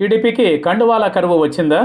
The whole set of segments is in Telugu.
టీడీపీకి కండువాల కరువు వచ్చిందా?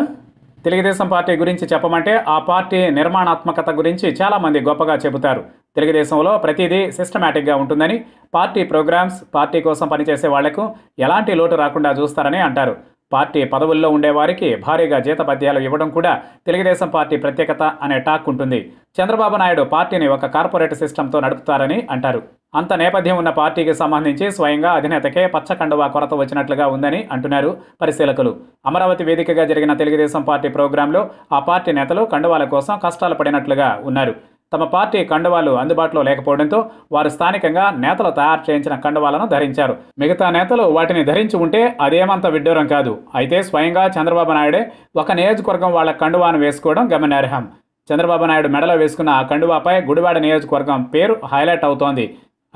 తెలుగుదేశం పార్టీ గురించి చెప్పమంటే ఆ పార్టీ నిర్మాణాత్మకత గురించి చాలామంది గొప్పగా చెబుతారు. తెలుగుదేశంలో ప్రతిదీ సిస్టమేటిక్గా ఉంటుందని, పార్టీ ప్రోగ్రామ్స్, పార్టీ కోసం పనిచేసే వాళ్లకు ఎలాంటి లోటు రాకుండా చూస్తారని అంటారు. పార్టీ పదవుల్లో ఉండేవారికి భారీగా జీతపద్యాలు ఇవ్వడం కూడా తెలుగుదేశం పార్టీ ప్రత్యేకత అనే టాక్ ఉంటుంది. చంద్రబాబు నాయుడు పార్టీని ఒక కార్పొరేట్ సిస్టంతో నడుపుతారని అంటారు. అంత నేపథ్యం ఉన్న పార్టీకి సంబంధించి స్వయంగా అధినేతకే పచ్చకండువా కొరత వచ్చినట్లుగా ఉందని అంటున్నారు పరిశీలకులు. అమరావతి వేదికగా జరిగిన తెలుగుదేశం పార్టీ ప్రోగ్రాంలో ఆ పార్టీ నేతలు కండువాల కోసం కష్టాలు పడినట్లుగా ఉన్నారు. తమ పార్టీ కండువాలు అందుబాటులో లేకపోవడంతో వారు స్థానికంగా నేతలు తయారు చేయించిన కండువాలను ధరించారు. మిగతా నేతలు వాటిని ధరించి ఉంటే అదేమంత విడ్డూరం కాదు. అయితే స్వయంగా చంద్రబాబు నాయుడే ఒక నియోజకవర్గం వాళ్ళ కండువాను వేసుకోవడం గమనార్హం. చంద్రబాబు నాయుడు మెడలో వేసుకున్న ఆ కండువాపై గుడివాడ నియోజకవర్గం పేరు హైలైట్ అవుతోంది.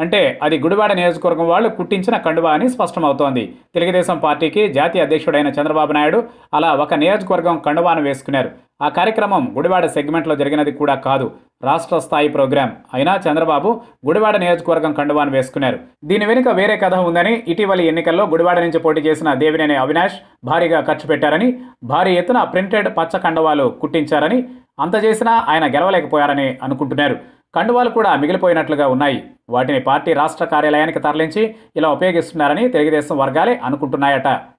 అంటే అది గుడివాడ నియోజకవర్గం వాళ్ళు కుట్టించిన కండువా అని స్పష్టమవుతోంది. తెలుగుదేశం పార్టీకి జాతీయ అధ్యక్షుడైన చంద్రబాబు నాయుడు అలా ఒక నియోజకవర్గం కండువాను వేసుకున్నారు. ఆ కార్యక్రమం గుడివాడ సెగ్మెంట్లో జరిగినది కూడా కాదు, రాష్ట్ర స్థాయి ప్రోగ్రాం అయినా చంద్రబాబు గుడివాడ నియోజకవర్గం కండువాను వేసుకున్నారు. దీని వెనుక వేరే కథ ఉందని, ఇటీవలి ఎన్నికల్లో గుడివాడ నుంచి పోటీ చేసిన దేవినేని అవినాష్ భారీగా ఖర్చు పెట్టారని, భారీ ఎత్తున ప్రింటెడ్ పచ్చ కండువాలు కుట్టించారని, అంత చేసినా ఆయన గెలవలేకపోయారని అనుకుంటున్నారు. కండువాలు కూడా మిగిలిపోయినట్లుగా ఉన్నాయి. వాటిని పార్టీ రాష్ట్ర కార్యాలయానికి తరలించి ఇలా ఉపయోగిస్తున్నారని తెలుగుదేశం వర్గాలే అనుకుంటున్నాయట.